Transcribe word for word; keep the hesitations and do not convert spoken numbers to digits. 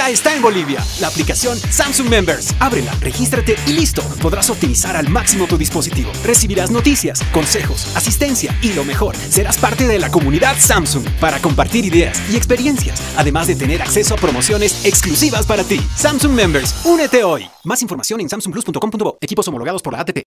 ya está en Bolivia. La aplicación Samsung Members. Ábrela, regístrate y listo. Podrás optimizar al máximo tu dispositivo. Recibirás noticias, consejos, asistencia y lo mejor. Serás parte de la comunidad Samsung para compartir ideas y experiencias, además de tener acceso a promociones exclusivas para ti. Samsung Members, únete hoy. Más información en samsung plus punto com punto bo. Equipos homologados por la A T P.